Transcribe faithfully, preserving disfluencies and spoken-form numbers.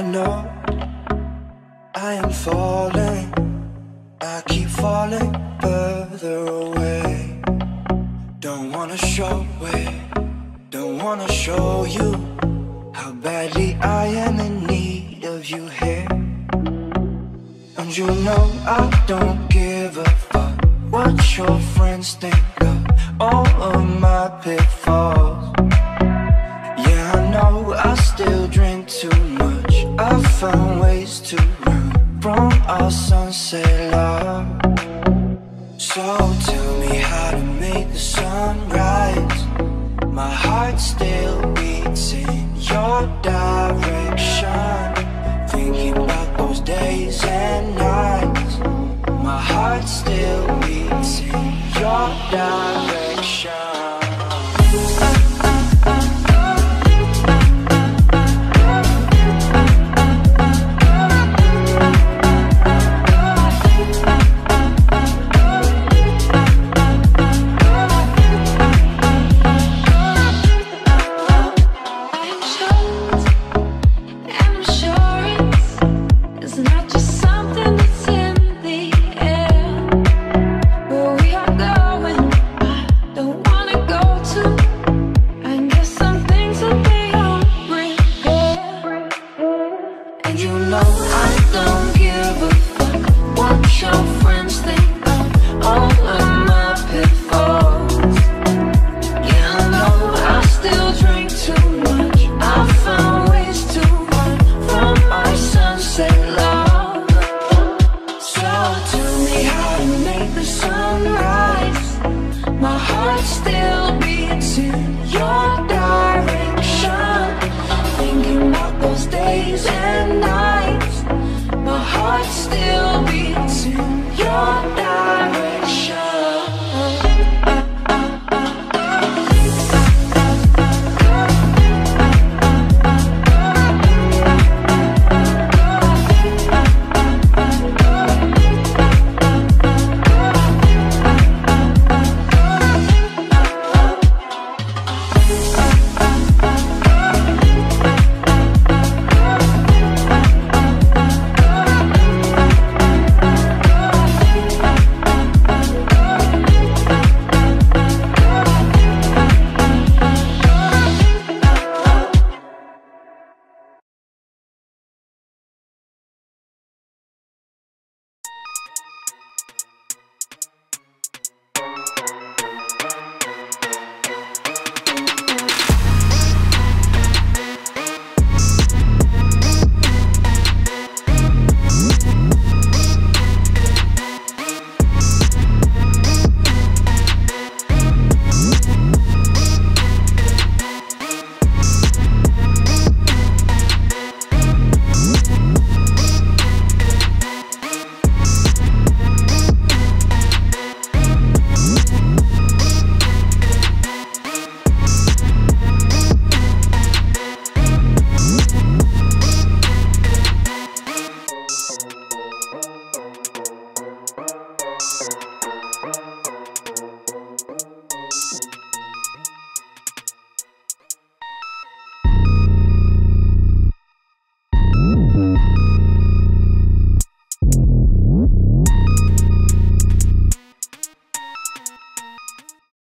I know I am falling. I keep falling further away. Don't wanna show it, don't wanna show you how badly I am in need of you here. And you know I don't give a fuck what your friends think of all of my pitfalls. Yeah, I know I still drink too much. I found ways to run from our sunset love. So tell me how to make the sun rise. My heart's still beats in your direction. Thinking about those days and nights. My heart still beats in your direction.